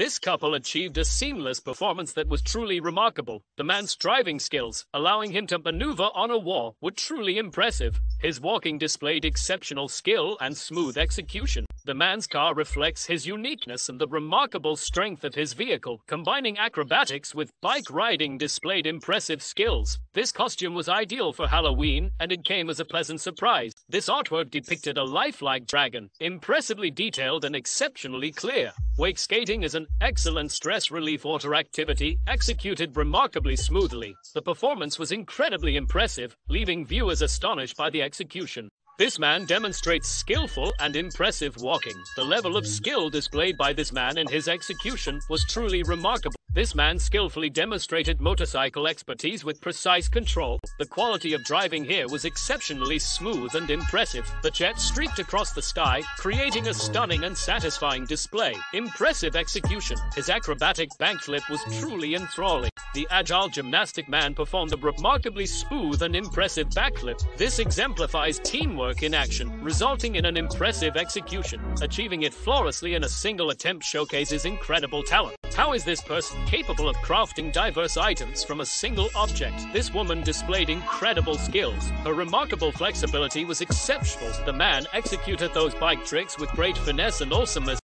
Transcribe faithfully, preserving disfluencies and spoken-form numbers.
This couple achieved a seamless performance that was truly remarkable. The man's driving skills, allowing him to maneuver on a wall, were truly impressive. His walking displayed exceptional skill and smooth execution. The man's car reflects his uniqueness and the remarkable strength of his vehicle. Combining acrobatics with bike riding displayed impressive skills. This costume was ideal for Halloween, and it came as a pleasant surprise. This artwork depicted a lifelike dragon, impressively detailed and exceptionally clear. Wake skating is an excellent stress relief water activity, executed remarkably smoothly. The performance was incredibly impressive, leaving viewers astonished by the execution. This man demonstrates skillful and impressive walking. The level of skill displayed by this man and his execution was truly remarkable. This man skillfully demonstrated motorcycle expertise with precise control. The quality of driving here was exceptionally smooth and impressive. The jet streaked across the sky, creating a stunning and satisfying display. Impressive execution. His acrobatic backflip was truly enthralling. The agile gymnastic man performed a remarkably smooth and impressive backflip. This exemplifies teamwork in action, resulting in an impressive execution. Achieving it flawlessly in a single attempt showcases incredible talent. How is this person capable of crafting diverse items from a single object? This woman displayed incredible skills. Her remarkable flexibility was exceptional. The man executed those bike tricks with great finesse and awesomeness.